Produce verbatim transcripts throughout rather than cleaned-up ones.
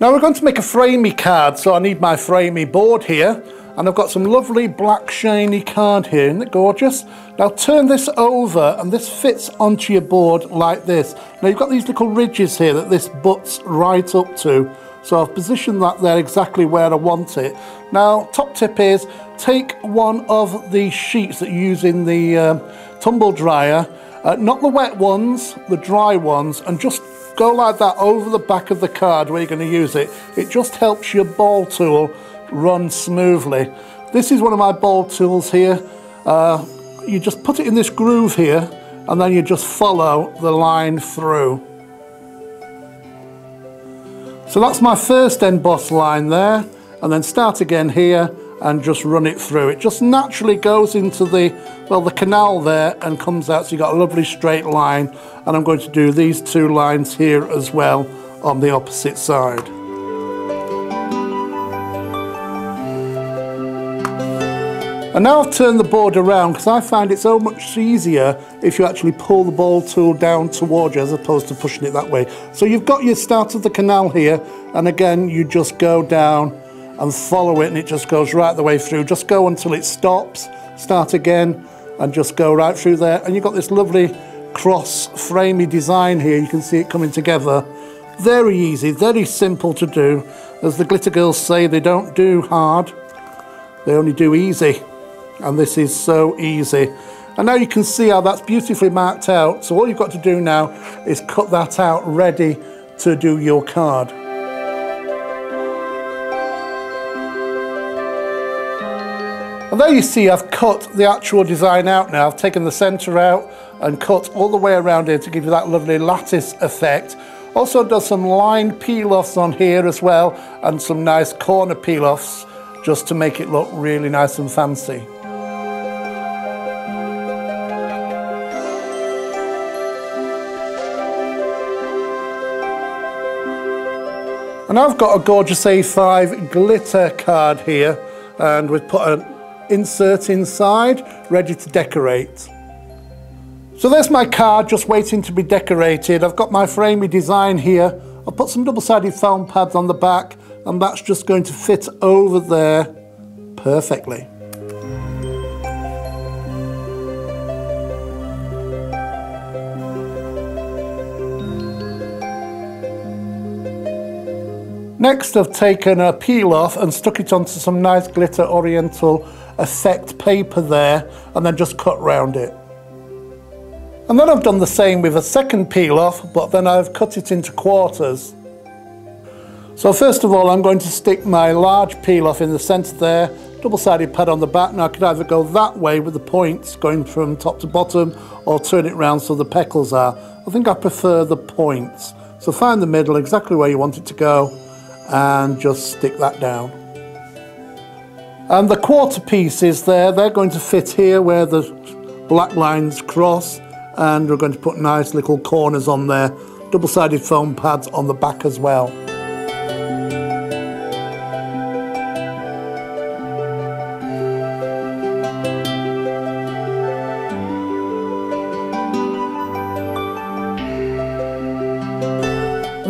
Now we're going to make a framey card, so I need my framey board here, and I've got some lovely black shiny card here, isn't it gorgeous? Now turn this over and this fits onto your board like this. Now you've got these little ridges here that this butts right up to, so I've positioned that there exactly where I want it. Now top tip is take one of the sheets that you use in the um, tumble dryer, uh, not the wet ones, the dry ones, and just go like that over the back of the card where you're going to use it. It just helps your ball tool run smoothly. This is one of my ball tools here. Uh, you just put it in this groove here and then you just follow the line through. So that's my first emboss line there, and then start again here and just run it through. It just naturally goes into the, well, the canal there and comes out, so you've got a lovely straight line. And I'm going to do these two lines here as well on the opposite side. And now I've turned the board around, because I find it so much easier if you actually pull the ball tool down towards you as opposed to pushing it that way. So you've got your start of the canal here, and again you just go down and follow it, and it just goes right the way through. Just go until it stops, start again, and just go right through there. And you've got this lovely cross framey design here. You can see it coming together. Very easy, very simple to do. As the glitter girls say, they don't do hard, they only do easy. And this is so easy. And now you can see how that's beautifully marked out. So all you've got to do now is cut that out ready to do your card. And there you see I've cut the actual design out now. I've taken the centre out and cut all the way around here to give you that lovely lattice effect. Also does some line peel-offs on here as well, and some nice corner peel-offs just to make it look really nice and fancy. And I've got a gorgeous A five glitter card here, and we've put a insert inside, ready to decorate. So there's my card just waiting to be decorated. I've got my framey design here. I'll put some double-sided foam pads on the back, and that's just going to fit over there perfectly. Next, I've taken a peel off and stuck it onto some nice glitter oriental effect paper there, and then just cut round it. And then I've done the same with a second peel off, but then I've cut it into quarters. So first of all, I'm going to stick my large peel off in the centre there, double-sided pad on the back. Now I could either go that way with the points going from top to bottom, or turn it round so the petals are. I think I prefer the points. So find the middle exactly where you want it to go, and just stick that down. And the quarter pieces there, they're going to fit here where the black lines cross, and we're going to put nice little corners on there, double-sided foam pads on the back as well.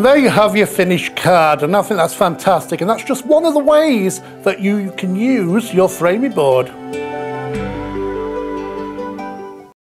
There you have your finished card, and I think that's fantastic, and that's just one of the ways that you can use your Framey board.